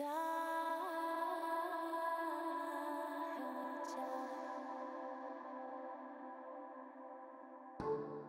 time.